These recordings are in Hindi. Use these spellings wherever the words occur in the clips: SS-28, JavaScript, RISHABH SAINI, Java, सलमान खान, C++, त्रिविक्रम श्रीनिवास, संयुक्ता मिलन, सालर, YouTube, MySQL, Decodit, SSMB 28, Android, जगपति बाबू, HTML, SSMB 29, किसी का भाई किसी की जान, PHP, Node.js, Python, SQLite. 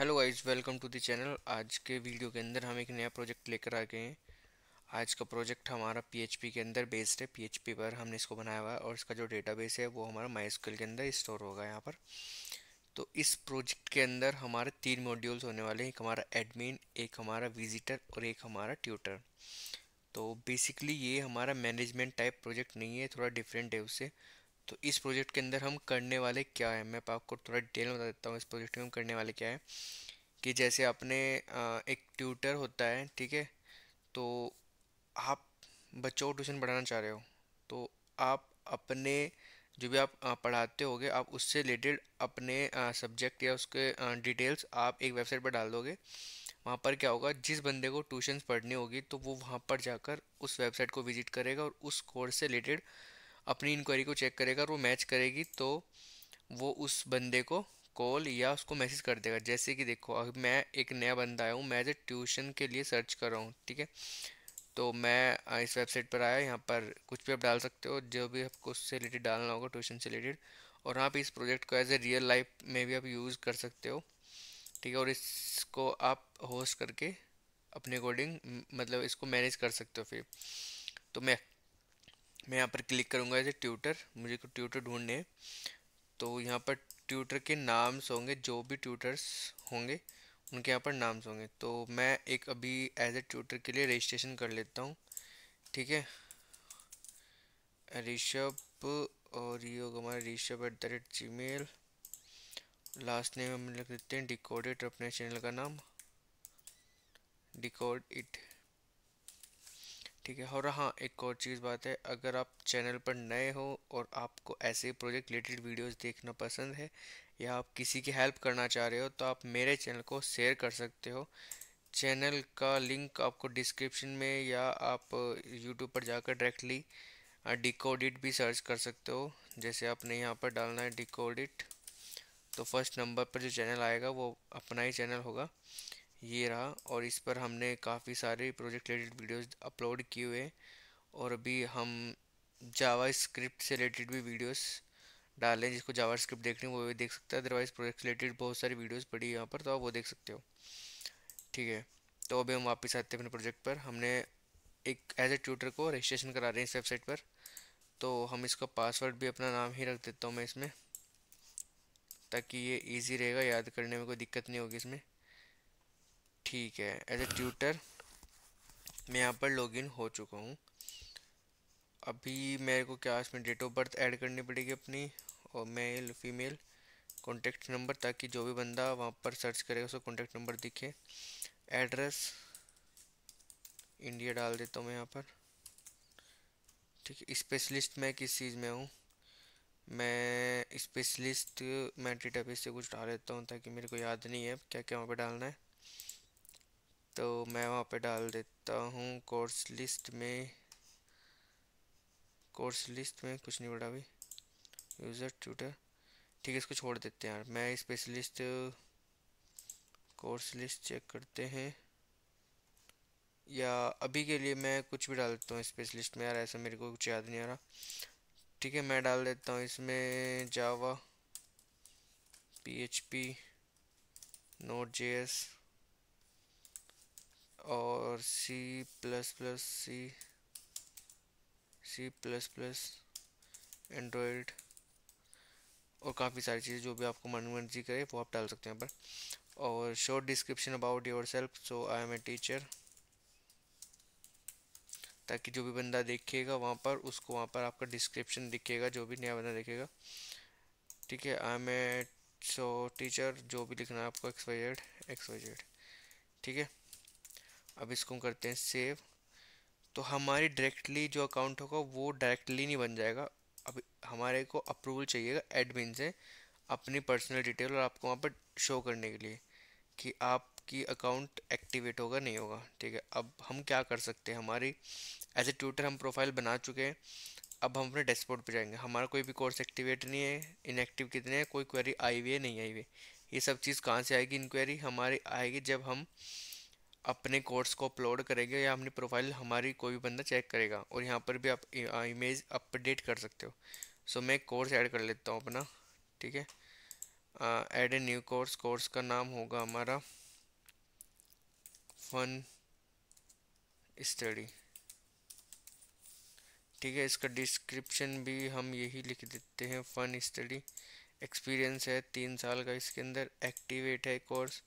Hello guys, welcome to the channel. आज के वीडियो के अंदर हम एक नया प्रोजेक्ट लेकर आ गए हैं। आज का प्रोजेक्ट हमारा PHP के अंदर बेस्ड है। PHP पर हमने इसको बनाया हुआ है और इसका जो डेटाबेस है वो हमारा MySQL के अंदर स्टोर होगा यहाँ पर। तो इस प्रोजेक्ट के अंदर हमारे 3 मॉड्यूल्स होने वाले हैं, एक हमारा एडमिन, एक हमारा विजिटर और एक हमारा ट्यूटर। तो बेसिकली ये हमारा मैनेजमेंट टाइप प्रोजेक्ट नहीं है, थोड़ा डिफरेंट है उससे। तो इस प्रोजेक्ट के अंदर हम करने वाले क्या है, मैं आपको थोड़ा डिटेल में बता देता हूँ। इस प्रोजेक्ट में हम करने वाले क्या है कि जैसे आपने एक ट्यूटर होता है, ठीक है, तो आप बच्चों को ट्यूशन पढ़ाना चाह रहे हो, तो आप अपने जो भी आप पढ़ाते होगे आप उससे रिलेटेड अपने सब्जेक्ट या उसके डिटेल्स आप एक वेबसाइट पर डाल दोगे। वहाँ पर क्या होगा, जिस बंदे को ट्यूशन्स पढ़नी होगी तो वो वहाँ पर जाकर उस वेबसाइट को विजिट करेगा और उस कोर्स से रिलेटेड अपनी इंक्वायरी को चेक करेगा और वो मैच करेगी तो वो उस बंदे को कॉल या उसको मैसेज कर देगा। जैसे कि देखो, अब मैं एक नया बंदा आया हूँ, मैं एज ए ट्यूशन के लिए सर्च कर रहा हूँ, ठीक है, तो मैं इस वेबसाइट पर आया। यहाँ पर कुछ भी आप डाल सकते हो, जो भी आपको उससे रिलेटेड डालना होगा, ट्यूशन से रिलेटेड। और आप इस प्रोजेक्ट को एज ए रियल लाइफ में भी आप यूज़ कर सकते हो, ठीक है, और इसको आप होस्ट करके अपने अकॉर्डिंग मतलब इसको मैनेज कर सकते हो। फिर तो मैं यहाँ पर क्लिक करूँगा एज ए ट्यूटर, मुझे को ट्यूटर ढूंढने हैं। तो यहाँ पर ट्यूटर के नाम्स होंगे, जो भी ट्यूटर्स होंगे उनके यहाँ पर नाम्स होंगे। तो मैं एक अभी एज ए ट्यूटर के लिए रजिस्ट्रेशन कर लेता हूँ, ठीक है, ऋषभ, और ये होगा हमारा ऋषभ@gmail। लास्ट नेम हम लिख देते हैं डिकोडिट, अपने चैनल का नाम डिकोडिट, ठीक है। और हाँ, एक और चीज़ बात है, अगर आप चैनल पर नए हो और आपको ऐसे प्रोजेक्ट रिलेटेड वीडियोस देखना पसंद है या आप किसी की हेल्प करना चाह रहे हो तो आप मेरे चैनल को शेयर कर सकते हो। चैनल का लिंक आपको डिस्क्रिप्शन में, या आप यूट्यूब पर जाकर डायरेक्टली डिकोडिट भी सर्च कर सकते हो। जैसे आपने यहाँ पर डालना है डिकोडिट, तो फर्स्ट नंबर पर जो चैनल आएगा वो अपना ही चैनल होगा, ये रहा। और इस पर हमने काफ़ी सारे प्रोजेक्ट रिलेटेड वीडियोस अपलोड किए हुए हैं और अभी हम जावास्क्रिप्ट से रिलेटेड भी वीडियोस डालें, जिसको जावास्क्रिप्ट देखनी है वो भी देख सकता है। अदरवाइज प्रोजेक्ट रिलेटेड बहुत सारी वीडियोस पड़ी है यहाँ पर, तो आप वो देख सकते हो, ठीक है। तो अभी हम वापस आते हैं अपने प्रोजेक्ट पर। हमने एक एज ए ट्यूटर को रजिस्ट्रेशन करा रहे हैं इस वेबसाइट पर, तो हम इसका पासवर्ड भी अपना नाम ही रख देता हूँ मैं इसमें, ताकि ये ईजी रहेगा, याद करने में कोई दिक्कत नहीं होगी इसमें, ठीक है। एज ए ट्यूटर मैं यहाँ पर लॉगिन हो चुका हूँ। अभी मेरे को क्या इसमें डेट ऑफ बर्थ ऐड करनी पड़ेगी अपनी, और मेल फीमेल, कॉन्टेक्ट नंबर, ताकि जो भी बंदा वहाँ पर सर्च करेगा उसको कॉन्टेक्ट नंबर दिखे। एड्रेस इंडिया डाल देता हूँ मैं यहाँ पर, ठीक है। स्पेशलिस्ट मैं किस चीज़ में हूँ, मैं स्पेशलिस्ट मैं डेटाबेस से कुछ डाल देता हूँ, ताकि मेरे को याद नहीं है क्या क्या वहाँ पर डालना है। तो मैं वहाँ पे डाल देता हूँ कोर्स लिस्ट में, कुछ नहीं पड़ा अभी, यूज़र ट्यूटर, ठीक है, इसको छोड़ देते हैं यार। मैं स्पेशलिस्ट कोर्स लिस्ट चेक करते हैं, या अभी के लिए मैं कुछ भी डाल देता हूँ स्पेशलिस्ट में, यार ऐसा मेरे को कुछ याद नहीं आ रहा, ठीक है। मैं डाल देता हूँ इसमें जावा, PHP, Node.js और C++, एंड्रॉयड और काफ़ी सारी चीज़ें जो भी आपको मनमर्जी करे वो आप डाल सकते हैं यहाँ पर। और short description about yourself, so I am a teacher, ताकि जो भी बंदा देखेगा वहाँ पर उसको वहाँ पर आपका डिस्क्रिप्शन दिखेगा, जो भी नया बंदा देखेगा, ठीक है। आई एम ए टीचर, जो भी लिखना है आपको, XYZ, ठीक है। अब इसको करते हैं सेव, तो हमारी डायरेक्टली जो अकाउंट होगा वो डायरेक्टली नहीं बन जाएगा। अब हमारे को अप्रूवल चाहिएगा एडमिन से अपनी पर्सनल डिटेल, और आपको वहाँ पर शो करने के लिए कि आपकी अकाउंट एक्टिवेट होगा नहीं होगा, ठीक है। अब हम क्या कर सकते हैं, हमारी एज ए ट्यूटर हम प्रोफाइल बना चुके हैं, अब हम अपने डैशबोर्ड पर जाएंगे। हमारा कोई भी कोर्स एक्टिवेट नहीं है, इनएक्टिव कितने हैं, कोई क्वेरी आई हुई है नहीं आई हुई, ये सब चीज़ कहाँ से आएगी, इंक्वायरी हमारी आएगी जब हम अपने कोर्स को अपलोड करेंगे या अपनी प्रोफाइल हमारी कोई भी बंदा चेक करेगा। और यहाँ पर भी आप इमेज अपडेट कर सकते हो। सो मैं कोर्स ऐड कर लेता हूँ अपना, ठीक है। Add a new course, course का नाम होगा हमारा फन स्टडी। ठीक है, इसका डिस्क्रिप्शन भी हम यही लिख देते हैं, फन स्टडी। एक्सपीरियंस है 3 साल का इसके अंदर, एक्टिवेट है कोर्स,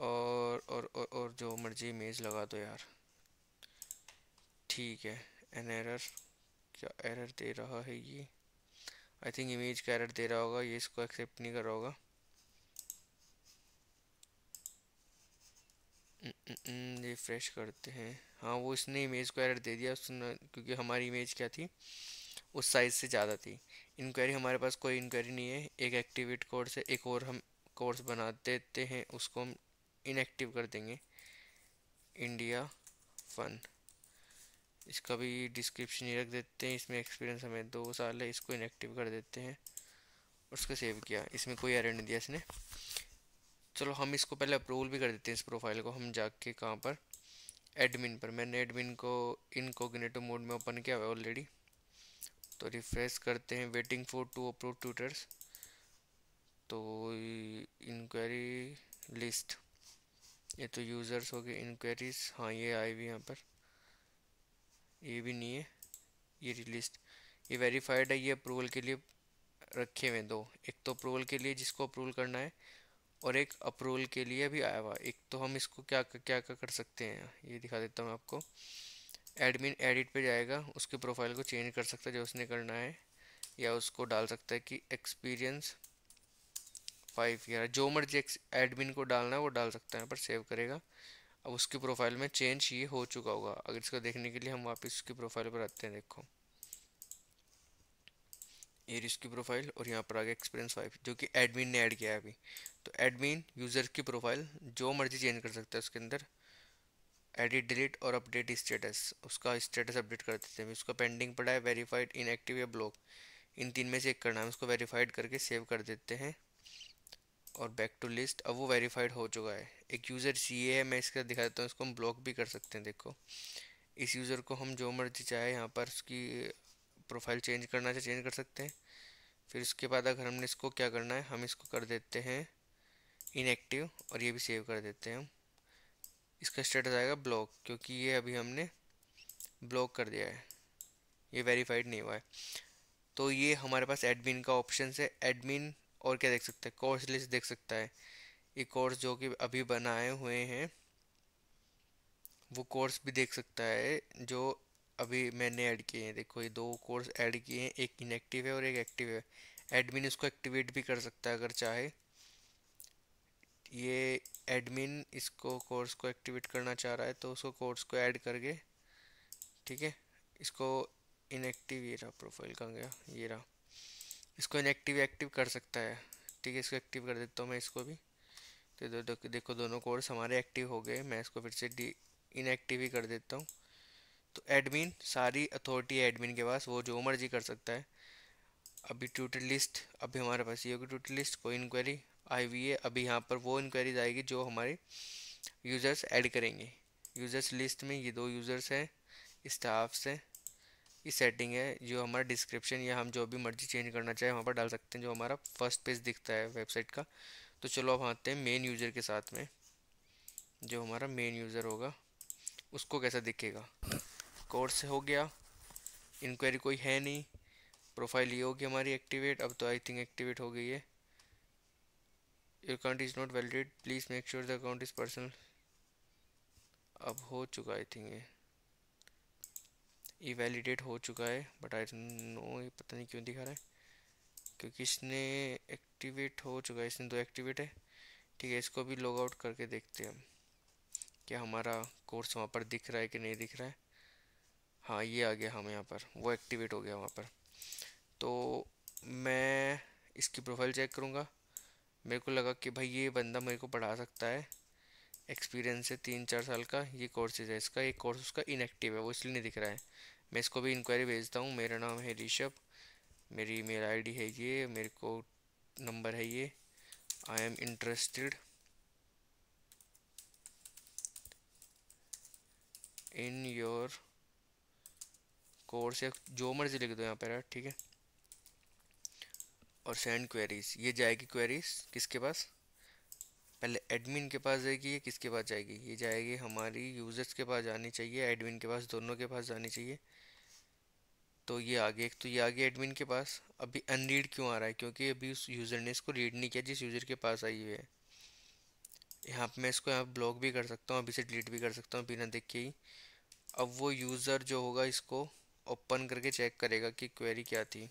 और जो मर्जी इमेज लगा दो यार। ठीक है, एन एरर, क्या एरर दे रहा है ये? आई थिंक इमेज का एरर दे रहा होगा, ये इसको एक्सेप्ट नहीं कर रहा होगा। रिफ्रेश करते हैं। हाँ, वो इसने इमेज को एरर दे दिया उसने, क्योंकि हमारी इमेज क्या थी, उस साइज़ से ज़्यादा थी। इंक्वायरी, हमारे पास कोई इंक्वायरी नहीं है। एक एक्टिवेट कोर्स है, एक और हम कोर्स बना देते हैं, उसको हम इनएक्टिव कर देंगे, इंडिया फन। इसका भी डिस्क्रिप्शन ही रख देते हैं। इसमें एक्सपीरियंस हमें 2 साल है, इसको इनएक्टिव कर देते हैं। उसको सेव किया, इसमें कोई एरर नहीं दिया इसने। चलो हम इसको पहले अप्रूवल भी कर देते हैं, इस प्रोफाइल को। हम जाके कहाँ पर, एडमिन पर। मैंने एडमिन को इनकॉग्निटो मोड में ओपन किया हुआ है ऑलरेडी। तो रिफ्रेश करते हैं, waiting for to approve tutors. तो इंक्वायरी लिस्ट, ये तो यूज़र्स हो गए, इंक्वायरीज, हाँ ये आई हुई यहाँ पर, ये भी नहीं है। ये लिस्ट, ये वेरीफाइड है, ये अप्रूवल के लिए रखे हुए हैं 2, एक तो अप्रूवल के लिए जिसको अप्रूवल करना है, और एक अप्रूवल के लिए भी आया हुआ। एक तो हम इसको क्या क्या क्या कर सकते हैं, ये दिखा देता हूँ आपको। एडमिन एडिट पे जाएगा, उसके प्रोफाइल को चेंज कर सकता है जो उसने करना है, या उसको डाल सकता है कि एक्सपीरियंस 5 ईयर, जो मर्जी एडमिन को डालना है वो डाल सकता है। पर सेव करेगा, अब उसकी प्रोफाइल में चेंज ये हो चुका होगा। अगर इसको देखने के लिए हम वापस उसकी प्रोफाइल पर आते हैं, देखो ये इसकी प्रोफाइल, और यहाँ पर आ गया एक्सपीरियंस 5 जो कि एडमिन ने ऐड किया है अभी। तो एडमिन यूज़र की प्रोफाइल जो मर्जी चेंज कर सकता है उसके अंदर, एडिट, डिलीट और अपडेट स्टेटस। उसका स्टेटस अपडेट कर देते हैं, उसका पेंडिंग पड़ा है, वेरीफाइड, इनएक्टिव या ब्लॉक, इन 3 में से एक करना है उसको। वेरीफाइड करके सेव कर देते हैं और बैक टू लिस्ट। अब वो वेरीफाइड हो चुका है। एक यूज़र सीए है, मैं इसका दिखा देता हूँ, इसको हम ब्लॉक भी कर सकते हैं। देखो इस यूज़र को हम जो मर्जी चाहे यहाँ पर उसकी प्रोफाइल चेंज करना चाहे चेंज कर सकते हैं। फिर उसके बाद अगर हमने इसको क्या करना है, हम इसको कर देते हैं इनएक्टिव, और ये भी सेव कर देते हैं हम। इसका स्टेटस आएगा ब्लॉक, क्योंकि ये अभी हमने ब्लॉक कर दिया है, ये वेरीफाइड नहीं हुआ है। तो ये हमारे पास एडमिन का ऑप्शन है। एडमिन और क्या देख सकता है, कोर्स लिस्ट देख सकता है। ये कोर्स जो कि अभी बनाए हुए हैं वो कोर्स भी देख सकता है जो अभी मैंने ऐड किए हैं। देखो ये 2 कोर्स ऐड किए हैं, एक इनएक्टिव है और एक एक्टिव है। एडमिन इसको एक्टिवेट भी कर सकता है अगर चाहे। ये एडमिन इसको कोर्स को एक्टिवेट करना चाह रहा है तो उसको कोर्स को ऐड करके, ठीक है, इसको इनएक्टिव, ये रहा प्रोफाइल कहाँ गया, ये रहा, इसको इनएक्टिव एक्टिव कर सकता है। ठीक है, इसको एक्टिव कर देता हूँ मैं, इसको भी। तो देखो दोनों कोर्स हमारे एक्टिव हो गए। मैं इसको फिर से इनएक्टिव ही कर देता हूँ। तो एडमिन, सारी अथॉरिटी एडमिन के पास, वो जो मर्जी कर सकता है। अभी ट्यूटर लिस्ट, अभी हमारे पास ये होगी ट्यूटर लिस्ट, कोई इंक्वायरी आई हुई है। अभी यहाँ पर वो इंक्वायरीज आएगी जो हमारे यूज़र्स ऐड करेंगे। यूज़र्स लिस्ट में ये 2 यूज़र्स हैं, स्टाफ्स हैं, ये सेटिंग है, जो हमारा डिस्क्रिप्शन, या हम जो भी मर्जी चेंज करना चाहे वहाँ पर डाल सकते हैं, जो हमारा फर्स्ट पेज दिखता है वेबसाइट का। तो चलो अब आते हैं मेन यूज़र के साथ में। जो हमारा मेन यूज़र होगा उसको कैसा दिखेगा, कोर्स हो गया, इंक्वायरी कोई है नहीं, प्रोफाइल ये होगी हमारी एक्टिवेट, अब तो आई थिंक एक्टिवेट हो गई है। Account is not validate, please make sure the account is personal, अब हो चुका आई थिंक, ये वैलिडेट हो चुका है। बट आई नो, ये पता नहीं क्यों दिखा रहा है, क्योंकि इसने एक्टिवेट हो चुका है, इसने 2 एक्टिवेट है। ठीक है, इसको भी लॉग आउट करके देखते हैं हम, क्या हमारा कोर्स वहाँ पर दिख रहा है कि नहीं दिख रहा है। हाँ ये आ गया, हम यहाँ पर, वो एक्टिवेट हो गया वहाँ पर। तो मैं इसकी प्रोफाइल चेक करूँगा, मेरे को लगा कि भाई ये बंदा मेरे को पढ़ा सकता है, एक्सपीरियंस है 3-4 साल का, ये कोर्सेज है इसका। एक कोर्स उसका इनएक्टिव है, वो इसलिए नहीं दिख रहा है। मैं इसको भी इंक्वायरी भेजता हूँ। मेरा नाम है ऋषभ, मेरी मेल आईडी है ये, मेरे को नंबर है ये, I am interested in your course, या जो मर्जी लिख दो यहाँ पर, ठीक है। और सेंड क्वेरीज, ये जाएगी क्वेरीज किसके पास, पहले एडमिन के पास जाएगी, ये किसके पास जाएगी, ये जाएगी हमारी यूजर्स के पास जानी चाहिए, एडमिन के पास, दोनों के पास जानी चाहिए। तो ये आगे, एक तो ये आगे एडमिन के पास। अभी अनरीड क्यों आ रहा है, क्योंकि अभी उस यूज़र ने इसको रीड नहीं किया जिस यूज़र के पास आई हुई है। यहाँ पर मैं इसको यहाँ ब्लॉक भी कर सकता हूँ, अभी से डिलीट भी कर सकता हूँ बिना देखे ही। अब वो यूज़र जो होगा इसको ओपन करके चेक करेगा कि क्वेरी क्या थी,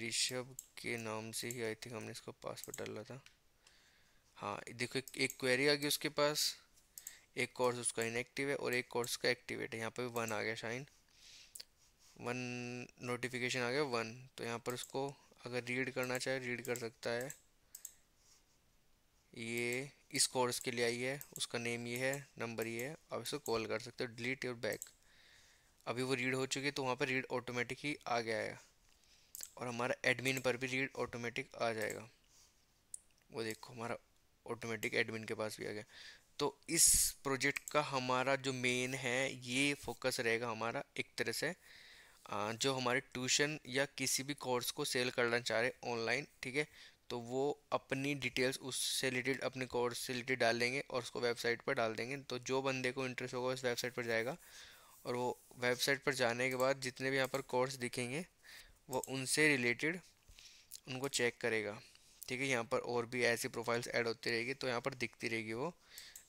ऋषभ के नाम से ही आई थिंक हमने इसको पासवर्ड डाला था। हाँ देखो एक क्वेरी आ गई उसके पास, एक कोर्स उसका इनएक्टिव है और एक कोर्स का एक्टिवेट है। यहाँ पर वन आ गया, शाइन वन नोटिफिकेशन आ गया वन। तो यहाँ पर उसको अगर रीड करना चाहे रीड कर सकता है, ये इस कोर्स के लिए आई है, उसका नेम ये है, नंबर ये है। अब इसको कॉल कर सकते हो, डिलीट योर बैक। अभी वो रीड हो चुकी है तो वहाँ पर रीड ऑटोमेटिक ही आ गया है, और हमारा एडमिन पर भी रीड ऑटोमेटिक आ जाएगा। वो देखो हमारा ऑटोमेटिक एडमिन के पास भी आ गया। तो इस प्रोजेक्ट का हमारा जो मेन है ये फोकस रहेगा हमारा, एक तरह से जो हमारे ट्यूशन या किसी भी कोर्स को सेल करना चाह रहे ऑनलाइन, ठीक है, तो वो अपनी डिटेल्स उससे रिलेटेड, अपने कोर्स से रिलेटेड डाल देंगे और उसको वेबसाइट पर डाल देंगे। तो जो बंदे को इंटरेस्ट होगा उस वेबसाइट पर जाएगा, और वो वेबसाइट पर जाने के बाद जितने भी यहाँ पर कोर्स दिखेंगे वो उनसे रिलेटेड उनको चेक करेगा, ठीक है। यहाँ पर और भी ऐसी प्रोफाइल्स ऐड होती रहेगी, तो यहाँ पर दिखती रहेगी वो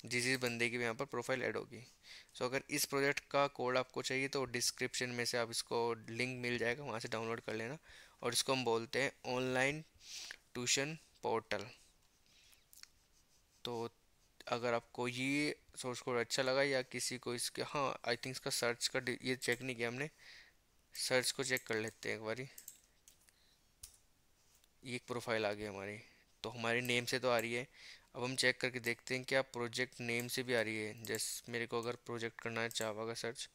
जिस बंदे की भी यहाँ पर प्रोफाइल ऐड होगी। सो अगर इस प्रोजेक्ट का कोड आपको चाहिए तो डिस्क्रिप्शन में से आप इसको लिंक मिल जाएगा, वहाँ से डाउनलोड कर लेना। और इसको हम बोलते हैं ऑनलाइन ट्यूशन पोर्टल। तो अगर आपको ये सोर्स कोड अच्छा लगा या किसी को इसके, हाँ आई थिंक इसका सर्च का ये चेक नहीं किया हमने, सर्च को चेक कर लेते हैं एक बारी। ये एक प्रोफाइल आ गई हमारी, तो हमारे नेम से तो आ रही है। अब हम चेक करके देखते हैं क्या प्रोजेक्ट नेम से भी आ रही है। जैसे मेरे को अगर प्रोजेक्ट करना है जावा का सर्च,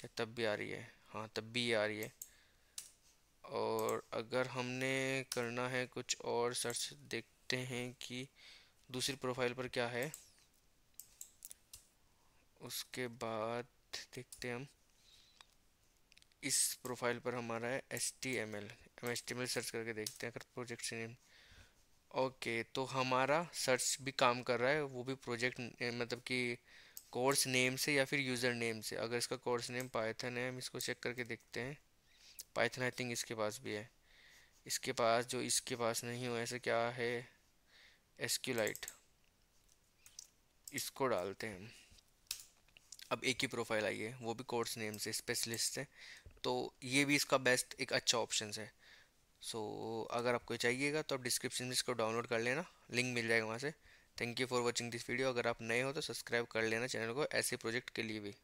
क्या तब भी आ रही है? हाँ तब भी आ रही है। और अगर हमने करना है कुछ और सर्च, देखते हैं कि दूसरी प्रोफाइल पर क्या है, उसके बाद देखते हैं। हम इस प्रोफाइल पर हमारा है HTML सर्च करके देखते हैं अगर प्रोजेक्ट नेम। ओके तो हमारा सर्च भी काम कर रहा है, वो भी प्रोजेक्ट मतलब कि कोर्स नेम से या फिर यूज़र नेम से। अगर इसका कोर्स नेम पाइथन है, हम इसको चेक करके देखते हैं। पाइथन आई थिंक इसके पास भी है, इसके पास जो इसके पास नहीं हो ऐसे क्या है, SQLite, इसको डालते हैं हम। अब एक ही प्रोफाइल आई है, वो भी कोर्स नेम से, स्पेशलिस्ट है, तो ये भी इसका बेस्ट एक अच्छा ऑप्शन है। सो अगर आपको चाहिएगा तो आप डिस्क्रिप्शन में इसको डाउनलोड कर लेना, लिंक मिल जाएगा वहाँ से। Thank you for watching this video. अगर आप नए हो तो सब्सक्राइब कर लेना चैनल को ऐसे प्रोजेक्ट के लिए भी।